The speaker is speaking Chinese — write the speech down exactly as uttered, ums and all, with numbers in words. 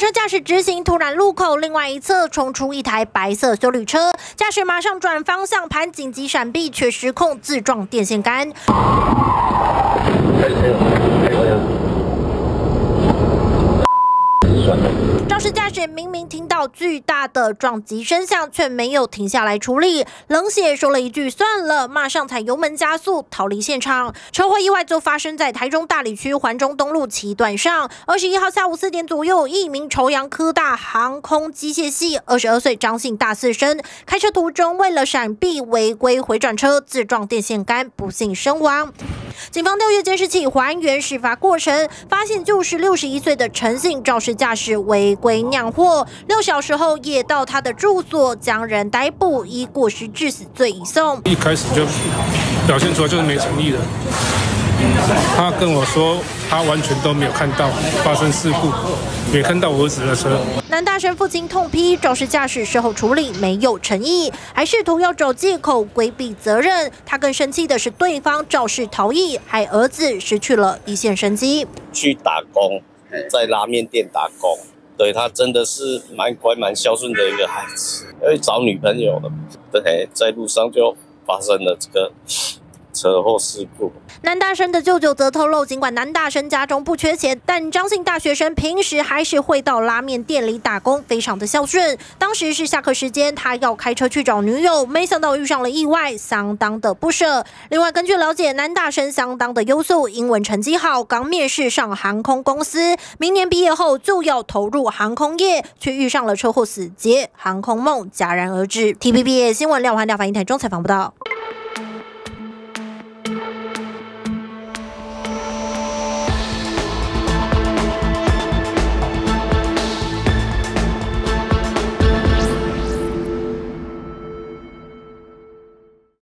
车驾驶直行，突然路口另外一侧冲出一台白色休旅车，驾驶马上转方向盘，紧急闪避，却失控自撞电线杆。 肇事驾驶明明听到巨大的撞击声响，却没有停下来处理，冷血说了一句“算了”，马上踩油门加速逃离现场。车祸意外就发生在台中大里区环中东路七段上，二十一号下午四点左右，一名朝阳科大航空机械系二十二岁张姓大四生，开车途中为了闪避违规回转车，自撞电线杆，不幸身亡。 警方调阅监视器还原事发过程，发现就是六十一岁的陈姓肇事驾驶违规酿祸，六小时后也到他的住所将人逮捕，以过失致死罪移送。一开始就表现出来就是没诚意的，他跟我说他完全都没有看到发生事故，也看到我儿子的车。男大生父亲痛批肇事驾驶事后处理没有诚意，还试图要找借口规避责任。他更生气的是对方肇事逃逸。 害儿子失去了一线生机，去打工，在拉面店打工。对他真的是蛮乖、蛮孝顺的一个孩子，会找女朋友了。对，在路上就发生了这个车祸事故。男大生的舅舅则透露，尽管男大生家中不缺钱，但张姓大学生平时还是会到拉面店里打工，非常的孝顺。当时是下课时间，他要开车去找女友，没想到遇上了意外，相当的不舍。另外，根据了解，男大生相当的优秀，英文成绩好，刚面试上航空公司，明年毕业后就要投入航空业，却遇上了车祸死劫，航空梦戛然而止。T P B 新闻廖环廖凡一台中采访不到。